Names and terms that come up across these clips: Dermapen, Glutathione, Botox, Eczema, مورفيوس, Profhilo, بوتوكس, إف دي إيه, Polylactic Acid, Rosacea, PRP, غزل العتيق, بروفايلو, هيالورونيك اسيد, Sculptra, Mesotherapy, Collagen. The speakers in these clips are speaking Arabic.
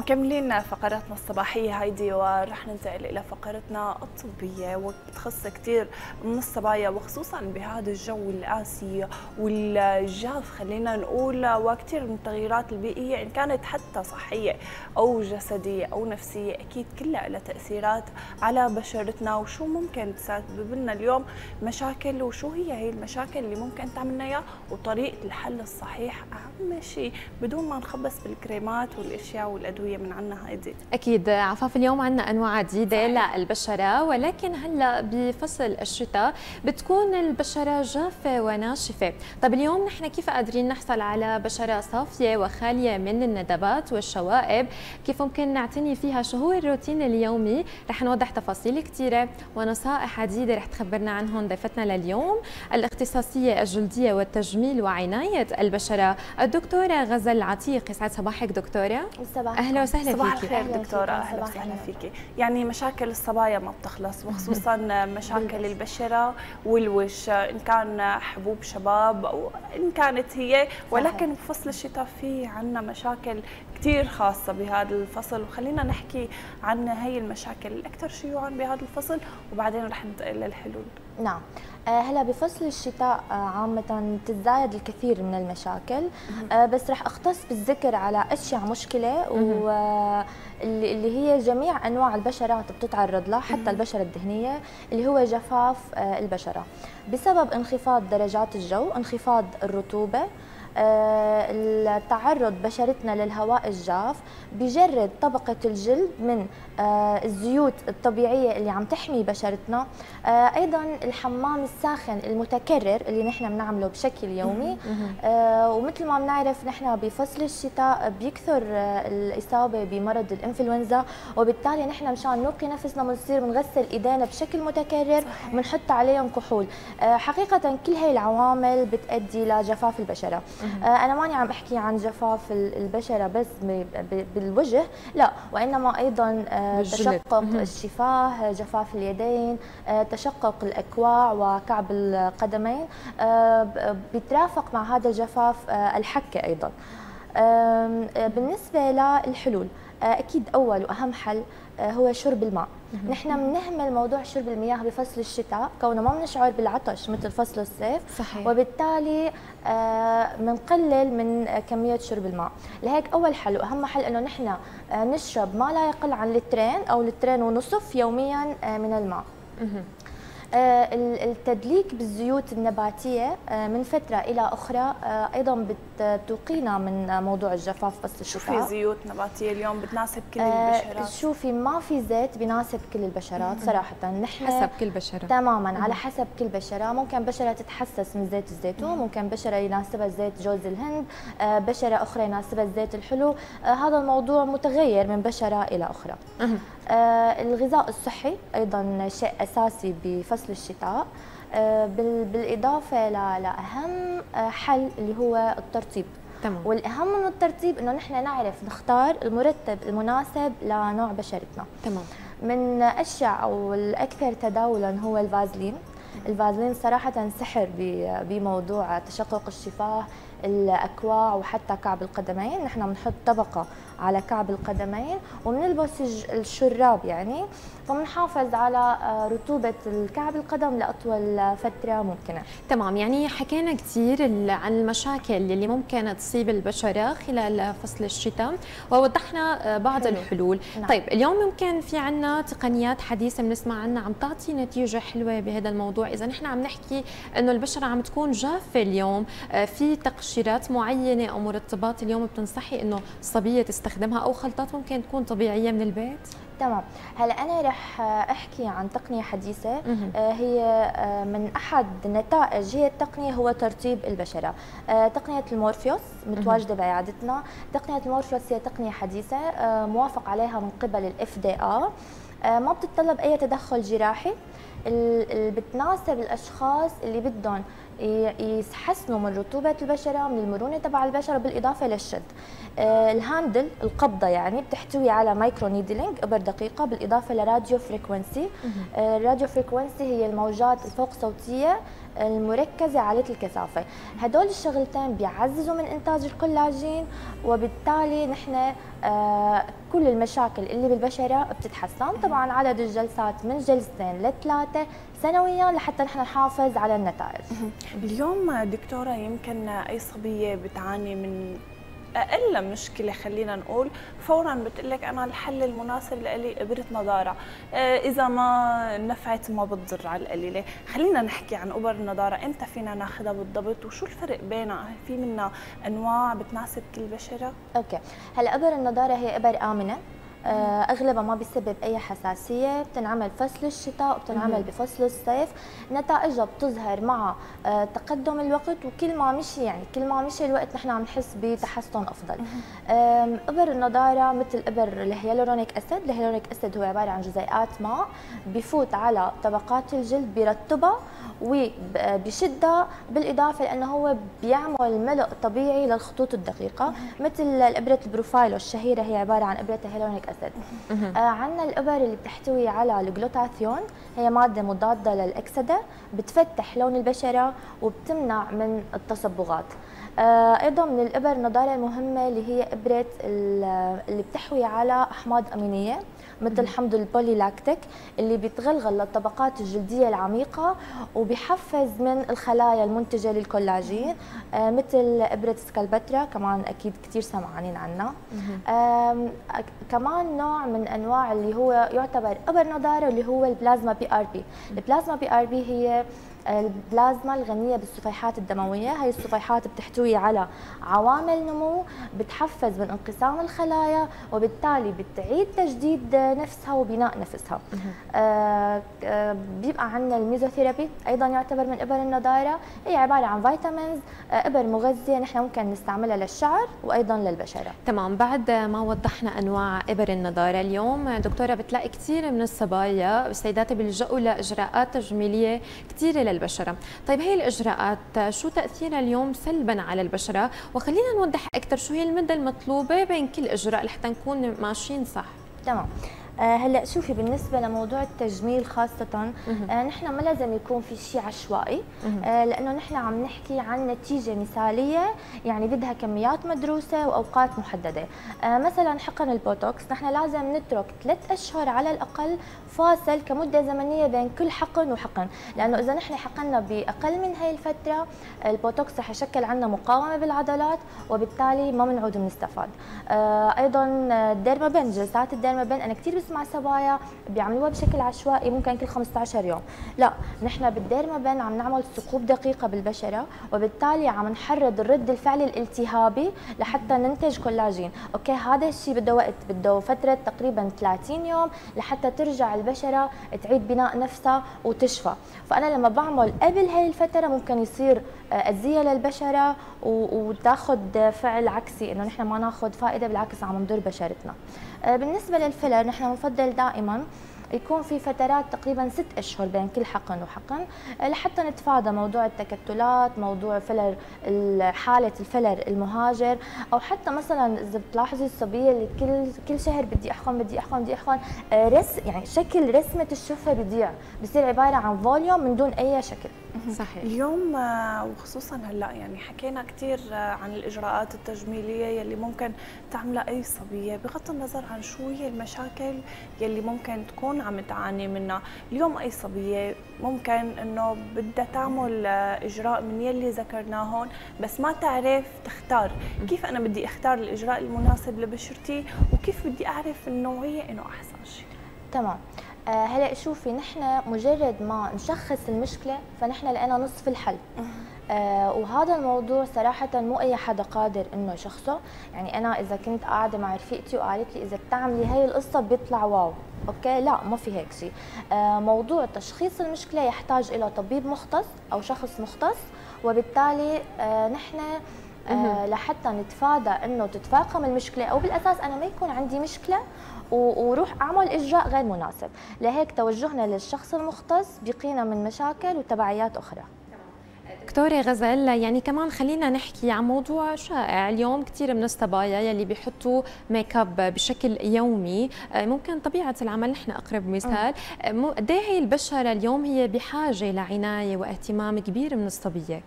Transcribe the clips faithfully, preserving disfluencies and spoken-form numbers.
مكملين فقراتنا الصباحية هايدي ورح ننتقل إلى فقرتنا الطبية وبتخص كتير من الصبايا وخصوصا بهذا الجو القاسي والجاف خلينا نقول، وكتير من التغييرات البيئية إن كانت حتى صحية أو جسدية أو نفسية أكيد كلها لها تأثيرات على بشرتنا، وشو ممكن تسبب لنا اليوم مشاكل وشو هي هي المشاكل اللي ممكن تعملنا إياها وطريقة الحل الصحيح أهم شيء بدون ما نخبص بالكريمات والأشياء والأدوية من عنا هيدي. أكيد عفاف اليوم عنا أنواع عديدة للبشرة، ولكن هلا بفصل الشتاء بتكون البشرة جافة وناشفة. طب اليوم نحن كيف قادرين نحصل على بشرة صافية وخالية من الندبات والشوائب؟ كيف ممكن نعتني فيها؟ شو هو الروتين اليومي؟ رح نوضح تفاصيل كثيرة ونصائح عديدة رح تخبرنا عنهم ضيفتنا لليوم الاختصاصية الجلدية والتجميل وعناية البشرة الدكتورة غزل العتيق. يسعد صباحك دكتورة. صباح اهلا وسهلا صباح فيكي. الخير دكتوره. اهلا وسهلا فيكي. يعني مشاكل الصبايا ما بتخلص وخصوصا مشاكل البشره والوجه ان كان حبوب شباب او ان كانت هي، ولكن بفصل الشتاء في عندنا مشاكل كثير خاصه بهذا الفصل، وخلينا نحكي عن هي المشاكل الاكثر شيوعا بهذا الفصل وبعدين رح ننتقل للحلول. نعم هلا بفصل الشتاء عامة بتتزايد الكثير من المشاكل، بس رح اختص بالذكر على اشياء مشكلة واللي هي جميع انواع البشرات بتتعرض لها حتى البشرة الدهنية اللي هو جفاف البشرة بسبب انخفاض درجات الجو، انخفاض الرطوبة، تعرض بشرتنا للهواء الجاف بجرد طبقة الجلد من الزيوت الطبيعية اللي عم تحمي بشرتنا، أيضا الحمام الساخن المتكرر اللي نحن بنعمله بشكل يومي. ومثل ما بنعرف نحن بفصل الشتاء بيكثر الإصابة بمرض الإنفلونزا، وبالتالي نحن مشان نوقي نفسنا بنصير بنغسل إيدينا بشكل متكرر وبنحط عليهم كحول. حقيقة كل هي العوامل بتؤدي لجفاف البشرة. أنا ماني عم أحكي عن جفاف البشرة بس بالوجه، لا، وإنما أيضا تشقق الشفاه، جفاف اليدين، تشقق الأكواع وكعب القدمين، بيترافق مع هذا الجفاف الحكة أيضا. بالنسبة للحلول أكيد أول وأهم حل هو شرب الماء. نحن بنهمل موضوع شرب المياه بفصل الشتاء كونه ما بنشعر بالعطش مثل فصل الصيف، صحيح. وبالتالي بنقلل من كميه شرب الماء، لهيك اول حل واهم حل انه نحن نشرب ما لا يقل عن لترين او لترين ونصف يوميا من الماء. التدليك بالزيوت النباتية من فترة إلى أخرى أيضا بتوقينا من موضوع الجفاف فصل الشتاء. شو في زيوت نباتية اليوم بتناسب كل البشرات؟ شوفي ما في زيت بناسب كل البشرات صراحة، نحن حسب كل بشرة تماما على حسب كل بشرة، ممكن بشرة تتحسس من زيت الزيتون، ممكن بشرة يناسبها زيت جوز الهند، بشرة أخرى يناسبها الزيت الحلو، هذا الموضوع متغير من بشرة إلى أخرى. الغذاء الصحي أيضا شيء أساسي بفصل الشتاء، بالإضافة لأهم حل اللي هو الترطيب. تمام. والأهم من الترطيب إنه نحن نعرف نختار المرطب المناسب لنوع بشرتنا. تمام. من أشياء أو الأكثر تداولاً هو الفازلين. الفازلين صراحة سحر بموضوع تشقق الشفاه، الأكواع وحتى كعب القدمين. نحن بنحط طبقة على كعب القدمين وبنلبس الشراب يعني، فبنحافظ على رطوبة الكعب القدم لأطول فترة ممكنة. تمام، يعني حكينا كثير عن المشاكل اللي ممكن تصيب البشرة خلال فصل الشتاء ووضحنا بعض حلو. الحلول. نعم. طيب اليوم ممكن في عنا تقنيات حديثة بنسمع عنها عم تعطي نتيجة حلوة بهذا الموضوع، إذا نحن عم نحكي إنه البشرة عم تكون جافة اليوم في تقشيرات معينة أو مرطبات اليوم بتنصحي إنه الصبية تستخدمها أو خلطات ممكن تكون طبيعية من البيت؟ تمام، هلا أنا رح أحكي عن تقنية حديثة هي من أحد نتائج هي التقنية هو ترطيب البشرة، تقنية المورفيوس متواجدة بعيادتنا. تقنية المورفيوس هي تقنية حديثة موافق عليها من قبل ال إف دي إيه، ما بتتطلب أي تدخل جراحي، اللي بتناسب الأشخاص اللي بدهم يحسنوا من رطوبة البشرة من المرونة تبع البشرة بالإضافة للشد. الهاندل القبضة يعني بتحتوي على مايكرو نيدلينج إبر دقيقة بالإضافة لراديو فريكونسي. الراديو فريكونسي هي الموجات الفوق صوتية المركزة عالية الكثافة، هدول الشغلتين بيعززوا من إنتاج الكولاجين وبالتالي نحن كل المشاكل اللي بالبشره بتتحسن. طبعا عدد الجلسات من جلستين لثلاثه سنويا لحتى نحن نحافظ على النتائج. اليوم دكتوره يمكن اي صبيه بتعاني من اقل مشكله خلينا نقول فورا بتقلك انا الحل المناسب لإلي ابره نضاره، اذا ما نفعت ما بتضر على القليله. خلينا نحكي عن ابر النضاره، امتى فينا ناخذها بالضبط وشو الفرق بينها؟ في منها انواع بتناسب كل بشره؟ اوكي، هلا ابر النضاره هي ابر امنه، اغلبها ما بيسبب اي حساسيه، بتنعمل فصل الشتاء وبتنعمل بفصل الصيف، نتائجها بتظهر مع تقدم الوقت، وكل ما مشي يعني كل ما مشي الوقت نحن عم نحس بتحسن افضل. ابر النضاره مثل ابر الهيالورونيك اسيد، الهيالورونيك اسيد هو عباره عن جزيئات ماء بفوت على طبقات الجلد بيرطبها وبشدها، بالاضافه لانه هو بيعمل ملء طبيعي للخطوط الدقيقه، مثل الابره البروفايلو الشهيره هي عباره عن ابره هيالورونيك اسيد. آه عندنا الابر اللي بتحتوي على الجلوتاثيون، هي ماده مضاده للاكسده، بتفتح لون البشره وبتمنع من التصبغات. آه ايضا من الابر النضاره المهمه اللي هي ابره اللي بتحوي على احماض امينيه، مثل حمض البوليلاكتيك اللي بيتغلغل للطبقات الجلديه العميقه وبيحفز من الخلايا المنتجه للكولاجين، آه مثل ابره سكالبترا كمان اكيد كثير سمعانين عنها. آه كمان نوع من انواع اللي هو يعتبر ابر نضاره اللي هو البلازما بي ار بي، البلازما بي ار بي هي البلازما الغنيه بالصفيحات الدمويه، هي الصفيحات بتحتوي على عوامل نمو بتحفز من انقسام الخلايا وبالتالي بتعيد تجديد نفسها وبناء نفسها. آه بيبقى عندنا الميزوثيرابي ايضا يعتبر من ابر النضاره، هي عباره عن فيتامينز ابر مغذيه نحن ممكن نستعملها للشعر وايضا للبشره. تمام، بعد ما وضحنا انواع ابر النضاره اليوم دكتوره بتلاقي كثير من الصبايا والسيدات بيلجؤوا لاجراءات تجميليه كثيره للبشرة. طيب هي الإجراءات شو تأثيرها اليوم سلبا على البشرة؟ وخلينا نوضح أكثر شو هي المدة المطلوبة بين كل إجراء لحتى نكون ماشيين صح. تمام. آه هلا شوفي بالنسبه لموضوع التجميل خاصه، آه نحن ما لازم يكون في شيء عشوائي، آه لانه نحن عم نحكي عن نتيجه مثاليه، يعني بدها كميات مدروسه واوقات محدده. آه مثلا حقن البوتوكس نحن لازم نترك ثلاث اشهر على الاقل فاصل كمده زمنيه بين كل حقن وحقن، لانه اذا نحن حقنا باقل من هي الفتره البوتوكس رح يشكل عندنا مقاومه بالعضلات وبالتالي ما بنعود بنستفاد. آه ايضا الديرمابين، جلسات الديرمابين انا كثير مع صبايا بيعملوها بشكل عشوائي ممكن كل خمسة عشر يوم، لا نحن بالديرمابين عم نعمل ثقوب دقيقه بالبشره وبالتالي عم نحرض الرد الفعلي الالتهابي لحتى ننتج كولاجين. اوكي هذا الشيء بده وقت، بده فتره تقريبا ثلاثين يوم لحتى ترجع البشره تعيد بناء نفسها وتشفى. فانا لما بعمل قبل هي الفتره ممكن يصير اذيه للبشره وتاخذ فعل عكسي، انه نحن ما ناخذ فائده بالعكس عم نضر بشرتنا. بالنسبه للفيلر نحن نفضل دائما يكون في فترات تقريبا ست اشهر بين كل حقن وحقن لحتى نتفادى موضوع التكتلات، موضوع فيلر حاله الفيلر المهاجر، او حتى مثلا اذا بتلاحظي الصبيه اللي كل كل شهر بدي احقن بدي احقن بدي احقن رس يعني شكل رسمه الشفه بيضيع، بصير عباره عن فوليوم من دون اي شكل. صحيح. اليوم وخصوصا هلا يعني حكينا كثير عن الاجراءات التجميليه يلي ممكن تعملها اي صبيه بغض النظر عن شو هي المشاكل يلي ممكن تكون عم تعاني منها. اليوم اي صبيه ممكن انه بدها تعمل اجراء من يلي ذكرناهم بس ما تعرف تختار، كيف انا بدي اختار الاجراء المناسب لبشرتي وكيف بدي اعرف النوعيه انه احسن شيء؟ تمام. هلا شوفي نحن مجرد ما نشخص المشكله فنحن لقينا نصف الحل. آه وهذا الموضوع صراحه مو اي حدا قادر انه يشخصه، يعني انا اذا كنت قاعده مع رفيقتي وقالت لي اذا بتعملي هي القصه بيطلع واو، اوكي لا ما في هيك شيء. آه موضوع تشخيص المشكله يحتاج الى طبيب مختص او شخص مختص، وبالتالي آه نحن آه لحتى نتفادى انه تتفاقم المشكله او بالاساس انا ما يكون عندي مشكله وروح اعمل اجراء غير مناسب، لهيك توجهنا للشخص المختص بقينا من مشاكل وتبعيات اخرى. دكتورة غزل، يعني كمان خلينا نحكي عن موضوع شائع اليوم كثير من الصبايا يلي بيحطوا ميك اب بشكل يومي، ممكن طبيعة العمل نحن أقرب مثال، قد ايه هي البشرة اليوم هي بحاجة لعناية واهتمام كبير من الصبية؟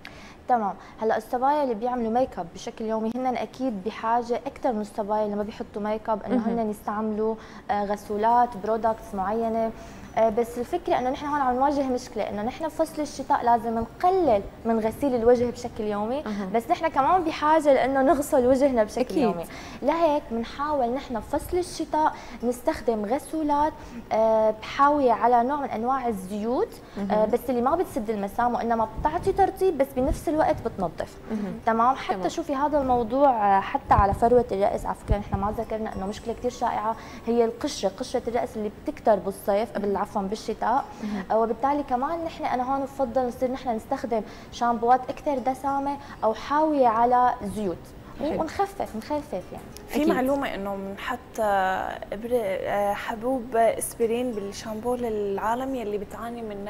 تمام. هلا الصبايا اللي بيعملوا ميك اب بشكل يومي هن اكيد بحاجه اكثر من الصبايا اللي ما بيحطوا ميك اب، انه هن يستعملوا غسولات برودكتس معينه. بس الفكره انه نحن هون عم نواجه مشكله، انه نحن بفصل الشتاء لازم نقلل من غسيل الوجه بشكل يومي، بس نحن كمان بحاجه لانه نغسل وجهنا بشكل أكيد. يومي. لهيك بنحاول نحن بفصل الشتاء نستخدم غسولات بحاويه على نوع من انواع الزيوت، بس اللي ما بتسد المسام وانما بتعطي ترطيب بس بنفس الوقت بتنظف. تمام. حتى تمام. شوفي هذا الموضوع حتى على فروه الراس، على فكره نحن ما ذكرنا انه مشكله كثير شائعه هي القشره، قشره الراس اللي بتكتر بالصيف قبل عفوا بالشتاء، وبالتالي كمان نحن انا هون بفضل نصير نحن نستخدم شامبوات اكثر دسامه او حاويه على زيوت ونخفف نخفف يعني. في أكيد. معلومه انه بنحط حبوب اسبرين بالشامبو للعالم يلي بتعاني من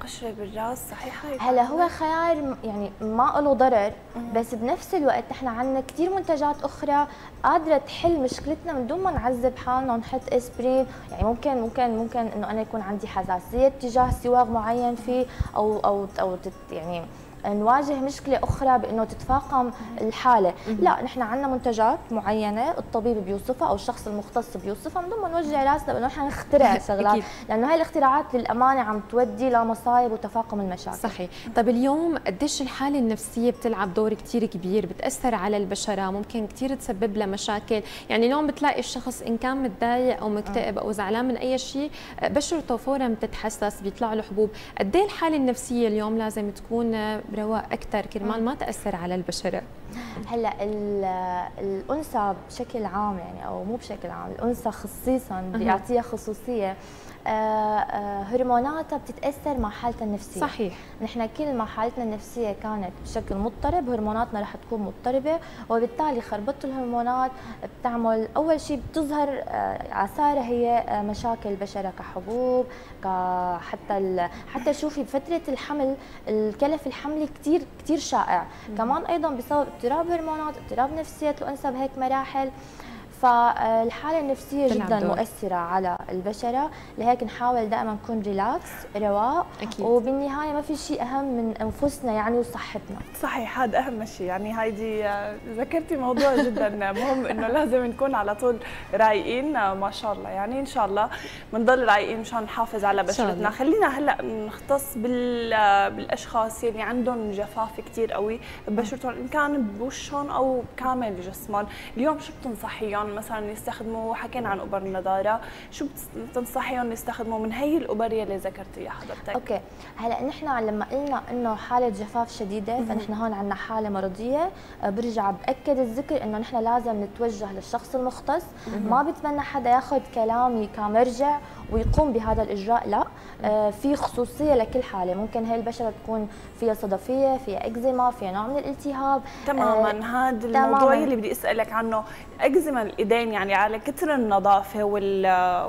قشره بالراس، صحيحه؟ هلا هو خيار يعني ما له ضرر، بس بنفس الوقت نحن عندنا كثير منتجات اخرى قادره تحل مشكلتنا من دون ما نعذب حالنا ونحط اسبرين. يعني ممكن ممكن ممكن انه انا يكون عندي حساسيه تجاه سواق معين فيه او او او يعني نواجه مشكله اخرى بانه تتفاقم الحاله. لا، نحن عندنا منتجات معينه الطبيب بيوصفها او الشخص المختص بيوصفها من دون ما نوجع راسنا بانه نحن نخترع شغلات، لانه هاي الاختراعات للامانه عم تودي لمصايب وتفاقم المشاكل. صحيح. طيب اليوم قديش الحاله النفسيه بتلعب دور كثير كبير، بتاثر على البشره، ممكن كثير تسبب لها مشاكل، يعني اليوم بتلاقي الشخص ان كان متضايق او مكتئب او زعلان من اي شيء بشرته فورا بتتحسس، بيطلع له حبوب. قد ايه الحاله النفسيه اليوم لازم تكون رواق اكثر كرمال ما تاثر على البشره؟ هلا الانثى بشكل عام يعني او مو بشكل عام، الانثى خصيصا بيعطيها خصوصيه هرموناتها بتتاثر مع حالتها النفسيه. صحيح. نحن كل ما حالتنا النفسيه كانت بشكل مضطرب هرموناتنا رح تكون مضطربه، وبالتالي خربطه الهرمونات بتعمل اول شيء بتظهر اثارها هي مشاكل البشره كحبوب كحتى حتى شوفي بفتره الحمل الكلف الحملي كثير كثير شائع، كمان ايضا بسبب اضطراب هرمونات، اضطراب نفسيه الانثى بهيك مراحل. فالحالة النفسية جدا دور. مؤثرة على البشرة، لهيك نحاول دائما نكون ريلاكس رواق، وبالنهاية ما في شيء أهم من أنفسنا يعني وصحتنا. صحيح، هذا أهم شيء. يعني هايدي ذكرتي موضوع جدا مهم، إنه لازم نكون على طول رايقين. ما شاء الله، يعني إن شاء الله بنضل رايقين مشان نحافظ على بشرتنا. خلينا هلا نختص بالأشخاص يلي يعني عندهم جفاف كثير قوي ببشرتهم، إن كان بوشهم أو كامل جسمهم. اليوم شو بتنصحيهم مثلا يستخدموا؟ حكينا عن ابر النضاره، شو بتنصحيهم يستخدموا من هي الابر يلي ذكرتيها حضرتك؟ اوكي. هلا نحن لما قلنا انه حاله جفاف شديده فنحن هون عندنا حاله مرضيه، برجع باكد الذكر انه نحن لازم نتوجه للشخص المختص، ما بتمنى حدا ياخذ كلامي كمرجع ويقوم بهذا الاجراء، لا، آه في خصوصيه لكل حاله، ممكن هي البشره تكون فيها صدفيه، فيها اكزيما، فيها نوع من الالتهاب. تماما. آه هذا الموضوع اللي بدي اسالك عنه، اكزيما الايدين يعني على كثر النظافه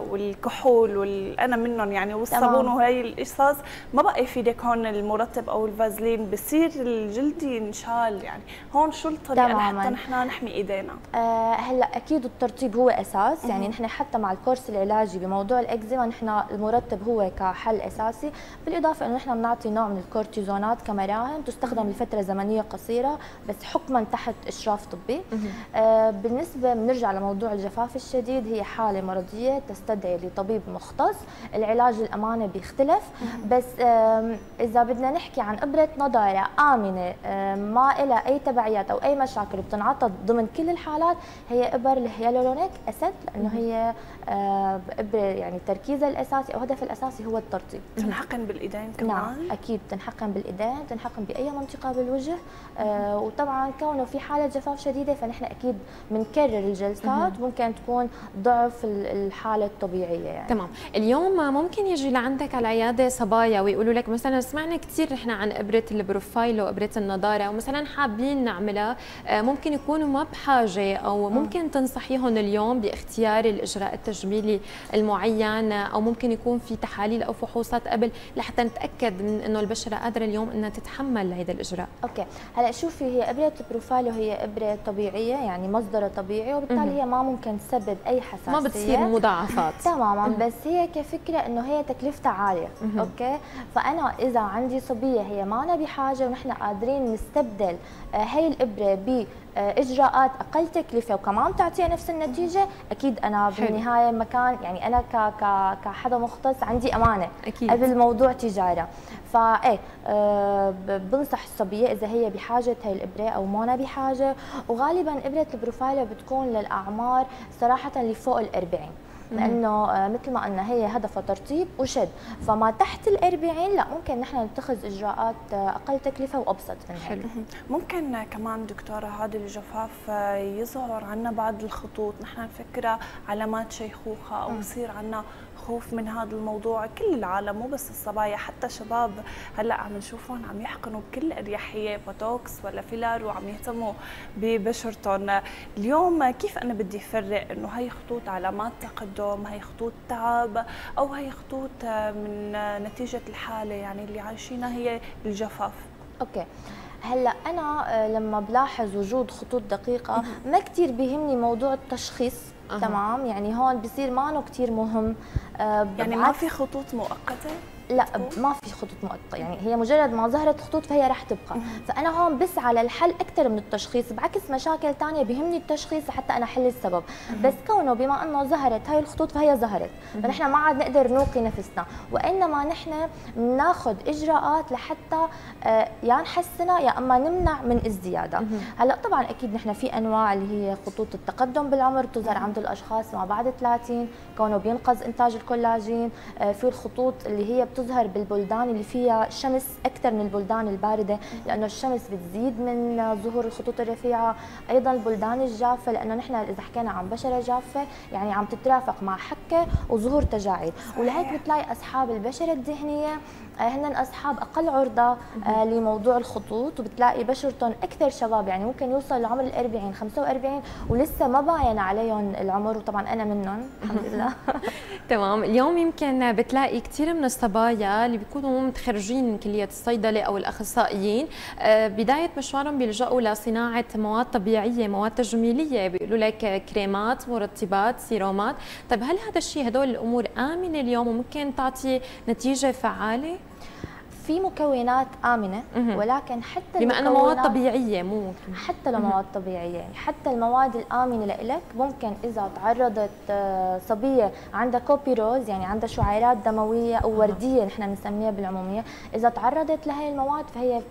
والكحول والانا منهم يعني والصابون وهي القصص ما بقى يفيدك هون المرطب او الفازلين، بصير الجلد ينشال. يعني هون شو الطريقه حتى نحن نحمي ايدينا؟ آه هلا اكيد الترطيب هو اساس، يعني نحن حتى مع الكورس العلاجي بموضوع الاكزيما زي ما نحن المرطب هو كحل اساسي، بالاضافه انه نحن بنعطي نوع من الكورتيزونات كمراهم تستخدم لفتره زمنيه قصيره بس حكما تحت اشراف طبي. آه بالنسبه بنرجع لموضوع الجفاف الشديد، هي حاله مرضيه تستدعي لطبيب مختص، العلاج الامانه بيختلف. بس آه اذا بدنا نحكي عن ابره نضاره امنه آه ما لها اي تبعيات او اي مشاكل بتنعطى ضمن كل الحالات، هي ابر الهيالورونيك اسيد، لانه هي آه ابره يعني تركيزها الاساسي او هدفها الاساسي هو الترطيب. تنحقن بالايدين كمان؟ نعم اكيد تنحقن بالايدين، تنحقن باي منطقه بالوجه. آه وطبعا كونه في حاله جفاف شديده فنحن اكيد بنكرر الجلسات، ممكن تكون ضعف الحاله الطبيعيه يعني. تمام. اليوم ممكن يجي لعندك على العياده صبايا ويقولوا لك مثلا سمعنا كثير نحن عن ابره البروفايلو وابره النضاره ومثلا حابين نعملها، آه ممكن يكونوا ما بحاجه، او ممكن تنصحيهم اليوم باختيار الاجراء التجميلي المعين او ممكن يكون في تحاليل او فحوصات قبل لحتى نتاكد من انه البشره قادره اليوم انها تتحمل هذا الاجراء. اوكي، هلا شوفي، هي ابره بروفايلو هي ابره طبيعيه، يعني مصدرها طبيعي، وبالتالي هي ما ممكن تسبب اي حساسيه، ما بتصير مضاعفات تماما. بس هي كفكره انه هي تكلفتها عاليه. اوكي، فانا اذا عندي صبيه هي ما أنا بحاجه ونحن قادرين نستبدل هي الابره ب اجراءات اقل تكلفه وكمان تعطيها نفس النتيجه، اكيد انا بالنهايه مكان، يعني انا ك ك كحدا مختص عندي امانه أكيد. قبل موضوع تجاره، فايه أه بنصح الصبيه اذا هي بحاجه هي الابره او مانا بحاجه. وغالبا ابره البروفايلر بتكون للاعمار صراحه اللي فوق الأربعين، لانه مثل ما قلنا هي هدفها ترطيب وشد، فما تحت الأربعين لا ممكن نحن نتخذ اجراءات اقل تكلفه وابسط من هيك. ممكن كمان دكتوره هذا الجفاف يظهر عندنا بعض الخطوط، نحن نفكرها علامات شيخوخه او يصير عندنا خوف من هذا الموضوع. كل العالم مو بس الصبايا، حتى شباب هلا عم نشوفهم عم يحقنوا بكل اريحيه بوتوكس ولا فيلر وعم يهتموا ببشرتهم. اليوم كيف انا بدي افرق انه هي خطوط علامات تقدم، هي خطوط تعب، او هي خطوط من نتيجه الحاله يعني اللي عايشينها هي الجفاف؟ اوكي، هلا انا لما بلاحظ وجود خطوط دقيقه ما كثير بيهمني موضوع التشخيص. أه. تمام، يعني هون بصير مانو كثير مهم. أه يعني ما في خطوط مؤقته؟ لا ما في خطوط مؤقته، يعني هي مجرد ما ظهرت خطوط فهي رح تبقى. فانا هون بسعى للحل اكثر من التشخيص، بعكس مشاكل ثانيه بهمني التشخيص حتى انا احل السبب. بس كونه بما انه ظهرت هاي الخطوط فهي ظهرت، فنحن ما عاد نقدر نوقي نفسنا، وانما نحن بناخذ اجراءات لحتى يا نحسنها يا اما نمنع من ازديادها. هلا طبعا اكيد نحن في انواع اللي هي خطوط التقدم بالعمر بتظهر عند الاشخاص ما بعد ثلاثين كونه بينقذ انتاج الكولاجين، في الخطوط اللي هي بتظهر بالبلدان اللي فيها شمس اكثر من البلدان البارده، لانه الشمس بتزيد من ظهور الخطوط الرفيعه، ايضا البلدان الجافه، لانه نحن اذا حكينا عن بشره جافه يعني عم تترافق مع حكه وظهور تجاعيد، ولهيك بتلاقي اصحاب البشره الدهنيه هن اصحاب اقل عرضه لموضوع الخطوط، وبتلاقي بشرتهم اكثر شباب، يعني ممكن يوصل لعمر الأربعين خمسة وأربعين ولسه ما باين عليهم العمر، وطبعا انا منهم الحمد لله. تمام، اليوم يمكن بتلاقي كثير من الصبايا اللي بيكونوا متخرجين من كلية الصيدلة أو الأخصائيين بداية مشوارهم بيلجأوا لصناعة مواد طبيعية، مواد تجميلية، بيقولوا لك كريمات، مرطبات، سيرومات. طيب هل هذا الشيء، هدول الأمور آمنة اليوم وممكن تعطي نتيجة فعالة؟ في مكونات آمنة، ولكن حتى بما أنها مواد طبيعية مو ممكن. حتى لو مواد طبيعية، حتى المواد الآمنة لإلك ممكن إذا تعرضت صبية عندها كوبي روز، يعني عندها شعيرات دموية أو وردية نحن بنسميها بالعمومية، إذا تعرضت لهي المواد فهي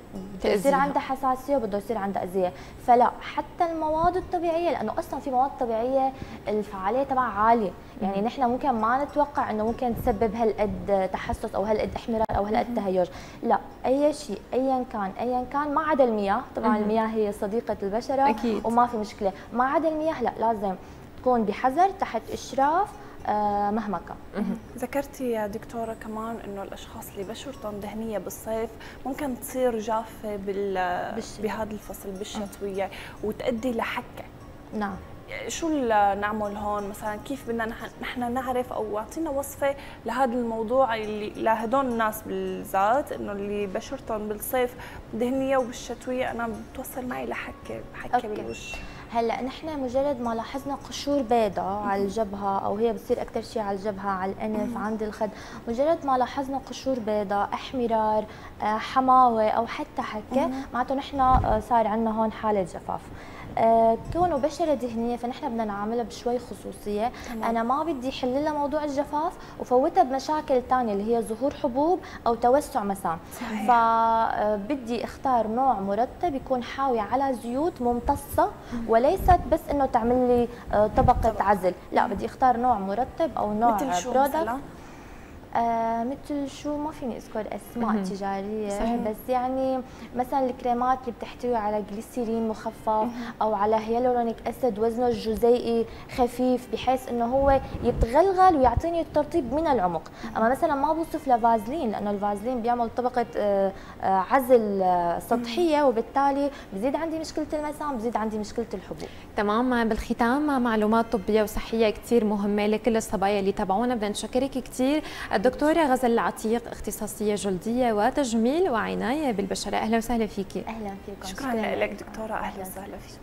بده يصير عندها حساسية وبده يصير عندها أذية. فلا، حتى المواد الطبيعية، لأنه أصلا في مواد طبيعية الفعالية تبعها عالية، يعني نحن ممكن ما نتوقع أنه ممكن تسبب هالقد تحسس أو هالقد احمرار أو هالقد تهيج. لا، اي شيء ايا كان ايا كان، ما عدا المياه، طبعا المياه هي صديقه البشره أكيد. وما في مشكله، ما عدا المياه لا، لازم تكون بحذر تحت اشراف مهما كان. ذكرتي يا دكتوره كمان انه الاشخاص اللي بشرتهم دهنيه بالصيف ممكن تصير جافه بهذا الفصل بالشتويه وتؤدي لحكه. نعم، شو اللي نعمل هون مثلا؟ كيف بدنا نحن نعرف، او اعطينا وصفه لهذا الموضوع اللي لهدول الناس بالذات انه اللي بشرتهم بالصيف دهنيه وبالشتويه انا بتوصل معي لحكه حكه بالوجه. هلا نحن مجرد ما لاحظنا قشور بيضاء على الجبهه، او هي بتصير اكثر شيء على الجبهه، على الانف، عند الخد، مجرد ما لاحظنا قشور بيضاء، احمرار، حماوه، او حتى حكه، معناته نحن صار عندنا هون حاله جفاف. أه كونه بشره دهنيه فنحن بدنا نعاملها بشوي خصوصيه. تمام. انا ما بدي حل لها موضوع الجفاف وفوتها بمشاكل ثانيه اللي هي ظهور حبوب او توسع مسام. صحيح. فبدي اختار نوع مرطب يكون حاوي على زيوت ممتصه وليست بس انه تعمل لي طبقه طبق. عزل، لا بدي اختار نوع مرطب او نوع برودكت. آه مثل شو ما فيني اذكر اسماء تجاريه صحيح. بس يعني مثلا الكريمات اللي بتحتوي على جليسيرين مخفف او على هيالورونيك اسيد وزنه الجزيئي خفيف بحيث انه هو يتغلغل ويعطيني الترطيب من العمق. اما مثلا ما بوصف لفازلين لانه الفازلين بيعمل طبقه عزل سطحيه وبالتالي بزيد عندي مشكله المسام، بزيد عندي مشكله الحبوب. تمام، بالختام معلومات طبيه وصحيه كثير مهمه لكل الصبايا اللي تابعونا. بدنا نشكرك كثير الدكتورة غزل العتيق، اختصاصية جلدية وتجميل وعناية بالبشرة. أهلا وسهلا فيكي. أهلا فيكم. شكرا لك دكتورة. أهلا وسهلا فيك.